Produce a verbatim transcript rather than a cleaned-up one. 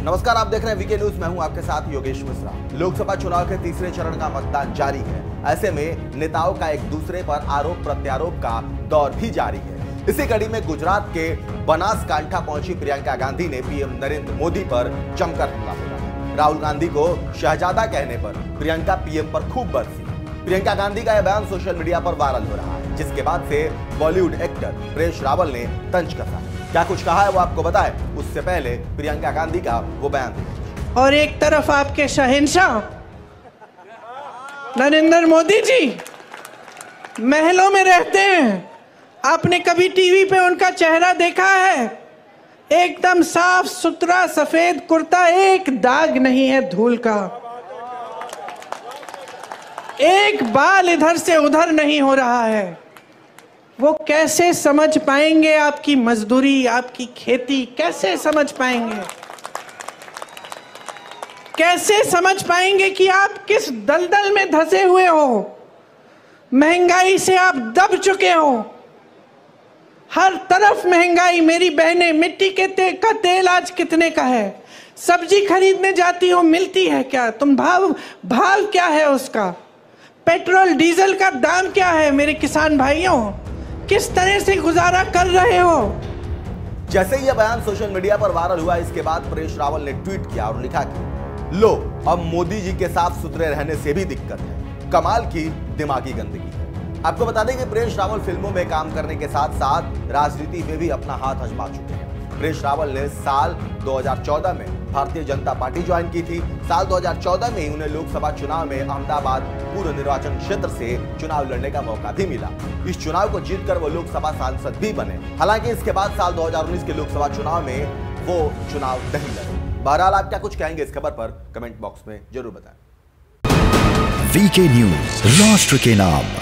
नमस्कार, आप देख रहे हैं वीके न्यूज। मैं हूं आपके साथ योगेश मिश्रा। लोकसभा चुनाव के तीसरे चरण का मतदान जारी है। ऐसे में नेताओं का एक दूसरे पर आरोप प्रत्यारोप का दौर भी जारी है। इसी कड़ी में गुजरात के बनासकांठा पहुंची प्रियंका गांधी ने पीएम नरेंद्र मोदी पर जमकर हमला बोला। राहुल गांधी को शहजादा कहने पर प्रियंका पीएम पर खूब बरसी। प्रियंका गांधी का यह बयान सोशल मीडिया पर वायरल हो रहा है, जिसके बाद से बॉलीवुड एक्टर परेश रावल ने तंज कसा। क्या कुछ कहा है वो आपको बताएं, उससे पहले प्रियंका गांधी का वो बयान देखिए। और एक तरफ आपके शहंशाह नरेंद्र मोदी जी महलों में रहते हैं। आपने कभी टीवी पे उनका चेहरा देखा है? एकदम साफ सुथरा सफेद कुर्ता, एक दाग नहीं है धूल का, एक बाल इधर से उधर नहीं हो रहा है। वो कैसे समझ पाएंगे आपकी मजदूरी, आपकी खेती कैसे समझ पाएंगे? कैसे समझ पाएंगे कि आप किस दलदल में धंसे हुए हो? महंगाई से आप दब चुके हो, हर तरफ महंगाई। मेरी बहनें, मिट्टी के तेल का तेल आज कितने का है? सब्जी खरीदने जाती हो, मिलती है क्या? तुम भाव भाव क्या है उसका? पेट्रोल डीजल का दाम क्या है? मेरे किसान भाइयों, किस तरह से गुजारा कर रहे हो? जैसे यह बयान सोशल मीडिया पर वायरल हुआ, इसके बाद परेश रावल ने ट्वीट किया और लिखा कि लो, अब मोदी जी के साफ सुथरे रहने से भी दिक्कत है, कमाल की दिमागी गंदगी है। आपको बता दें कि परेश रावल फिल्मों में काम करने के साथ साथ राजनीति में भी अपना हाथ आजमा चुके हैं। परेश रावल ने साल दो हज़ार चौदह में भारतीय जनता पार्टी ज्वाइन की थी। साल दो हज़ार चौदह में उन्हें लोकसभा चुनाव में अहमदाबाद पूर्व निर्वाचन क्षेत्र से चुनाव लड़ने का मौका भी मिला। इस चुनाव को जीतकर वो लोकसभा सांसद भी बने। हालांकि इसके बाद साल दो हज़ार उन्नीस के लोकसभा चुनाव में वो चुनाव नहीं लड़े। बहरहाल, आप क्या कुछ कहेंगे इस खबर पर कमेंट बॉक्स में जरूर बताएं। वीके न्यूज, राष्ट्र के नाम।